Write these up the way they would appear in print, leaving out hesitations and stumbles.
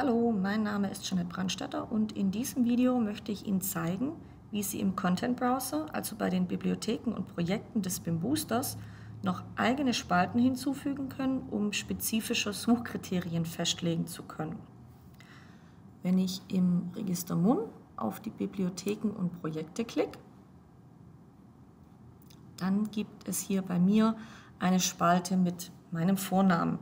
Hallo, mein Name ist Jeanette Brandstetter und in diesem Video möchte ich Ihnen zeigen, wie Sie im Content Browser, also bei den Bibliotheken und Projekten des BIM Boosters, noch eigene Spalten hinzufügen können, um spezifische Suchkriterien festlegen zu können. Wenn ich im Register MUN auf die Bibliotheken und Projekte klicke, dann gibt es hier bei mir eine Spalte mit meinem Vornamen.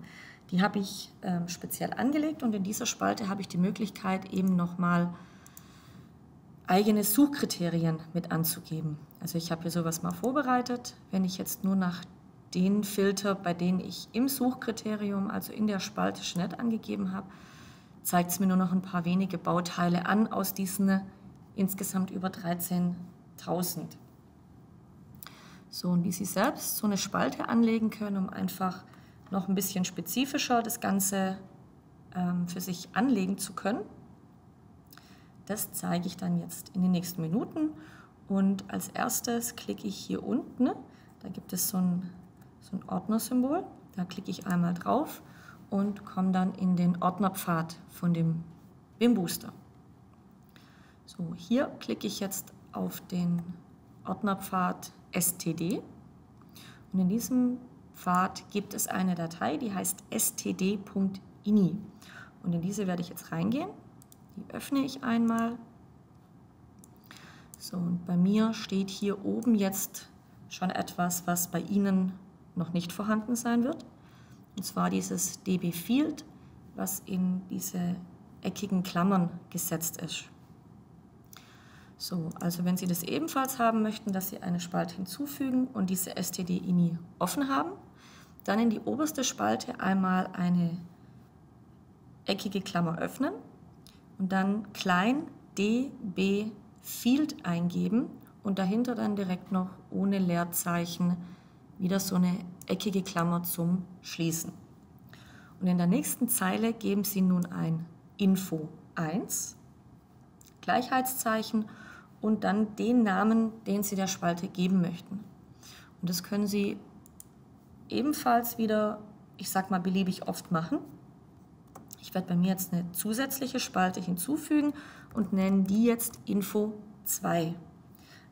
Die habe ich speziell angelegt und in dieser Spalte habe ich die Möglichkeit, eben nochmal eigene Suchkriterien mit anzugeben. Also ich habe hier sowas mal vorbereitet. Wenn ich jetzt nur nach den filter, bei denen ich im Suchkriterium, also in der Spalte Jeanette angegeben habe, zeigt es mir nur noch ein paar wenige Bauteile an aus diesen insgesamt über 13.000. So, und wie Sie selbst so eine Spalte anlegen können, um einfach noch ein bisschen spezifischer das Ganze für sich anlegen zu können. Das zeige ich dann jetzt in den nächsten Minuten. Und als erstes klicke ich hier unten, da gibt es so ein Ordnersymbol, da klicke ich einmal drauf und komme dann in den Ordnerpfad von dem BIM Booster. So, hier klicke ich jetzt auf den Ordnerpfad STD und in diesem Pfad gibt es eine Datei, die heißt std.ini und in diese werde ich jetzt reingehen, die öffne ich einmal. So, und bei mir steht hier oben jetzt schon etwas, was bei Ihnen noch nicht vorhanden sein wird, und zwar dieses dbField, was in diese eckigen Klammern gesetzt ist. So, also wenn Sie das ebenfalls haben möchten, dass Sie eine Spalte hinzufügen und diese std.ini offen haben, dann in die oberste Spalte einmal eine eckige Klammer öffnen und dann klein dbField eingeben und dahinter dann direkt noch ohne Leerzeichen wieder so eine eckige Klammer zum Schließen. Und in der nächsten Zeile geben Sie nun ein Info 1, Gleichheitszeichen und dann den Namen, den Sie der Spalte geben möchten. Und das können Sie ebenfalls wieder, ich sag mal, beliebig oft machen. Ich werde bei mir jetzt eine zusätzliche Spalte hinzufügen und nenne die jetzt Info 2.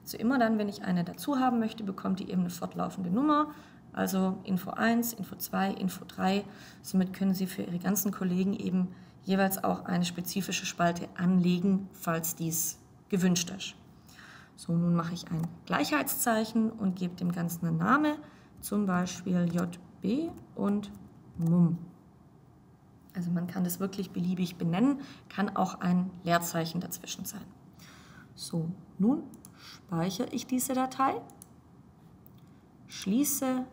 Also immer dann, wenn ich eine dazu haben möchte, bekommt die eben eine fortlaufende Nummer. Also Info 1, Info 2, Info 3. Somit können Sie für Ihre ganzen Kollegen eben jeweils auch eine spezifische Spalte anlegen, falls dies gewünscht ist. So, nun mache ich ein Gleichheitszeichen und gebe dem Ganzen einen Namen, zum Beispiel JB und MUM. Also man kann das wirklich beliebig benennen, kann auch ein Leerzeichen dazwischen sein. So, nun speichere ich diese Datei, schließe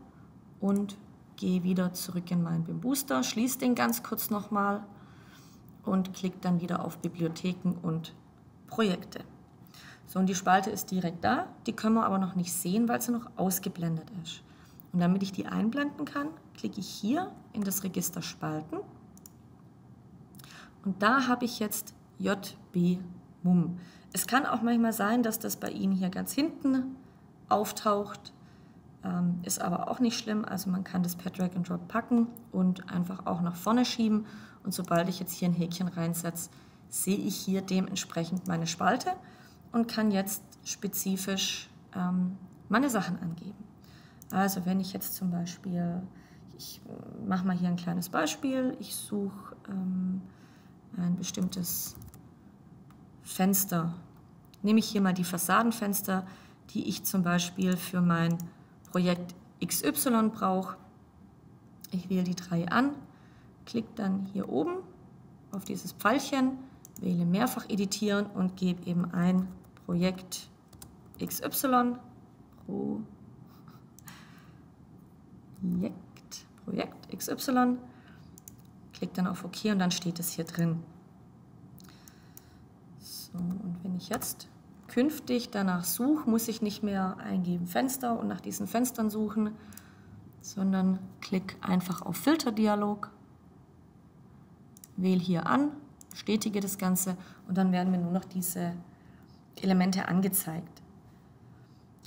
und gehe wieder zurück in meinen BIM Booster, schließe den ganz kurz nochmal und klicke dann wieder auf Bibliotheken und Projekte. So, und die Spalte ist direkt da, die können wir aber noch nicht sehen, weil sie noch ausgeblendet ist. Und damit ich die einblenden kann, klicke ich hier in das Register Spalten und da habe ich jetzt JB MUM. Es kann auch manchmal sein, dass das bei Ihnen hier ganz hinten auftaucht, ist aber auch nicht schlimm, also man kann das per Drag and Drop packen und einfach auch nach vorne schieben und sobald ich jetzt hier ein Häkchen reinsetze, sehe ich hier dementsprechend meine Spalte und kann jetzt spezifisch meine Sachen angeben. Also wenn ich jetzt zum Beispiel, ich mache mal hier ein kleines Beispiel, ich suche ein bestimmtes Fenster, nehme ich hier mal die Fassadenfenster, die ich zum Beispiel für mein Projekt XY brauche. Ich wähle die 3 an, klicke dann hier oben auf dieses Pfeilchen, wähle mehrfach editieren und gebe eben ein Projekt XY, Projekt XY, klicke dann auf OK und dann steht es hier drin. So, und wenn ich jetzt künftig danach suche, muss ich nicht mehr eingeben Fenster und nach diesen Fenstern suchen, sondern klicke einfach auf Filterdialog, wähle hier an, bestätige das Ganze und dann werden mir nur noch diese Elemente angezeigt.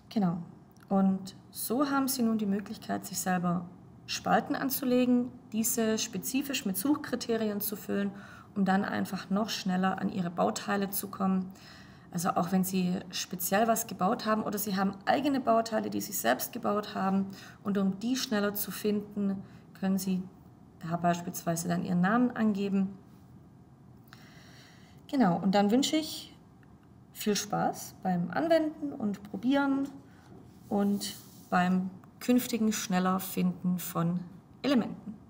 Genau. Und so haben Sie nun die Möglichkeit, sich selber Spalten anzulegen, diese spezifisch mit Suchkriterien zu füllen, um dann einfach noch schneller an Ihre Bauteile zu kommen. Also auch wenn Sie speziell was gebaut haben oder Sie haben eigene Bauteile, die Sie selbst gebaut haben, und um die schneller zu finden, können Sie da beispielsweise dann Ihren Namen angeben. Genau, und dann wünsche ich viel Spaß beim Anwenden und Probieren und beim künftigen schneller Finden von Elementen.